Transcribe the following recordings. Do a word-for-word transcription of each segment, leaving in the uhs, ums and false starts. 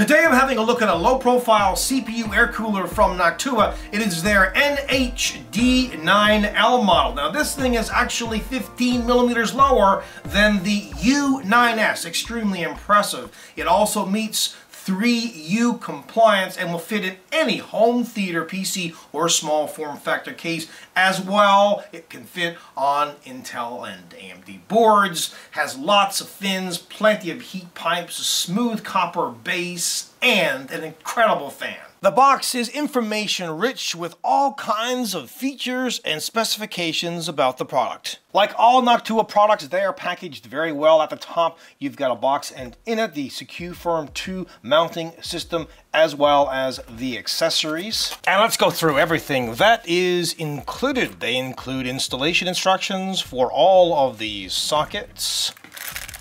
Today I'm having a look at a low-profile C P U air cooler from Noctua. It is their N H D nine L model. Now this thing is actually fifteen millimeters lower than the U nine S. Extremely impressive. It also meets three U compliance and will fit in any home theater P C or small form factor case. As well, it can fit on Intel and A M D boards, has lots of fins, plenty of heat pipes, a smooth copper base, and an incredible fan. The box is information rich with all kinds of features and specifications about the product. Like all Noctua products, they are packaged very well. At the top, you've got a box and in it, the SecuFirm two mounting system as well as the accessories. And let's go through everything that is included. They include installation instructions for all of the sockets,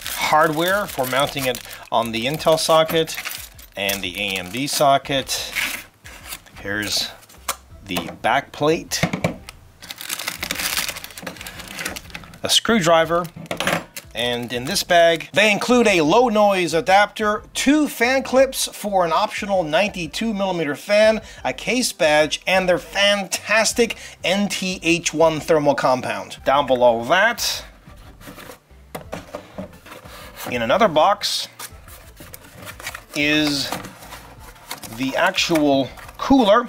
hardware for mounting it on the Intel socket and the A M D socket. Here's the back plate, a screwdriver, and in this bag, they include a low noise adapter, two fan clips for an optional ninety-two millimeter fan, a case badge, and their fantastic N T H one thermal compound. Down below that, in another box, is the actual cooler,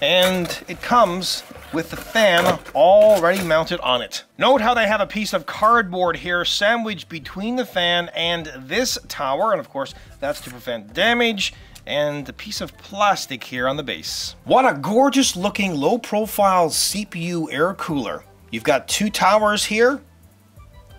and it comes with the fan already mounted on it. Note how they have a piece of cardboard here sandwiched between the fan and this tower, and of course that's to prevent damage, and a piece of plastic here on the base. What a gorgeous looking low profile C P U air cooler. You've got two towers here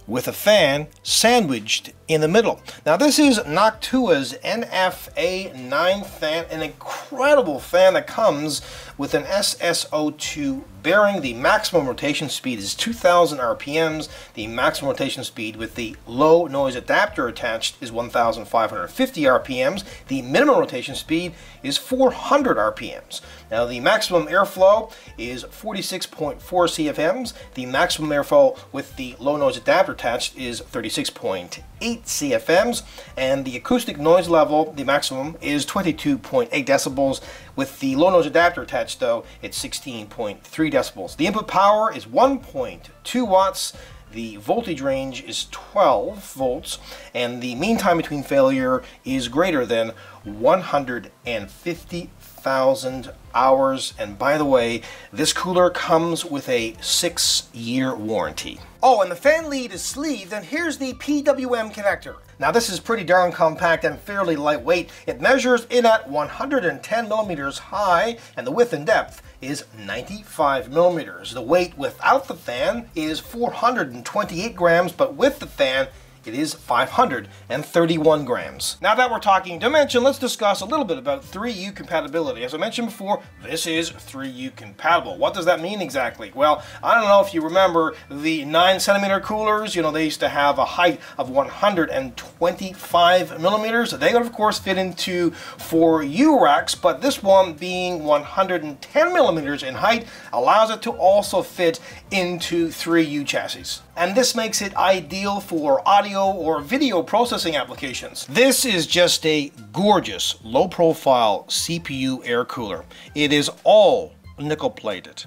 with a fan sandwiched in the middle. Now this is Noctua's N F A nine fan, an incredible fan that comes with an S S zero two bearing. The maximum rotation speed is two thousand R P Ms. The maximum rotation speed with the low noise adapter attached is one thousand five hundred fifty R P Ms. The minimum rotation speed is four hundred R P Ms. Now the maximum airflow is forty-six point four C F Ms. The maximum airflow with the low noise adapter attached is thirty-six point eight C F Ms, and the acoustic noise level, the maximum, is twenty-two point eight decibels. With the low noise adapter attached though, it's sixteen point three decibels. The input power is one point two watts, the voltage range is twelve volts, and the mean time between failure is greater than one hundred fifty thousand hours. And by the way, this cooler comes with a six year warranty. Oh, and the fan lead is sleeved, and here's the P W M connector. Now this is pretty darn compact and fairly lightweight. It measures in at one hundred ten millimeters high, and the width and depth is ninety-five millimeters. The weight without the fan is four hundred twenty-eight grams, but with the fan, it is five hundred thirty-one grams. Now that we're talking dimension, let's discuss a little bit about three U compatibility. As I mentioned before, this is three U compatible. What does that mean exactly? Well, I don't know if you remember the nine centimeter coolers. You know, they used to have a height of one hundred twenty-five millimeters. They would, of course, fit into four U racks, but this one being one hundred ten millimeters in height allows it to also fit into three U chassis. And this makes it ideal for audio or video processing applications. This is just a gorgeous low profile C P U air cooler. It is all nickel plated.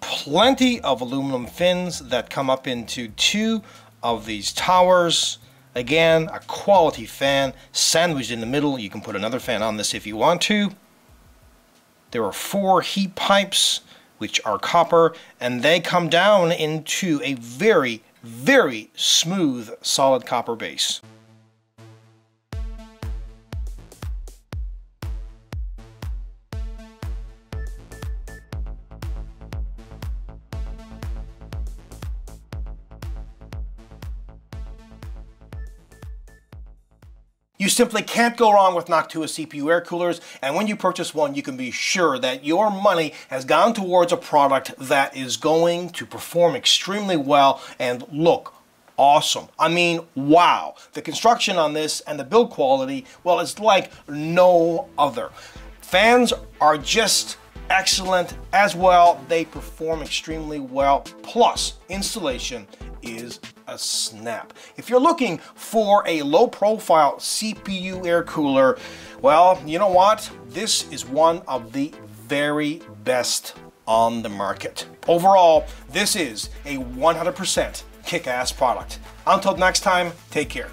Plenty of aluminum fins that come up into two of these towers. Again, a quality fan sandwiched in the middle. You can put another fan on this if you want to. There are four heat pipes which are copper, and they come down into a very very smooth solid copper base. You simply can't go wrong with Noctua C P U air coolers, and when you purchase one, you can be sure that your money has gone towards a product that is going to perform extremely well and look awesome. I mean, wow. The construction on this and the build quality, well, it's like no other. Fans are just excellent as well. They perform extremely well. Plus, installation is a snap. If you're looking for a low profile C P U air cooler, well, you know what? This is one of the very best on the market. Overall, this is a one hundred percent kick-ass product. Until next time, take care.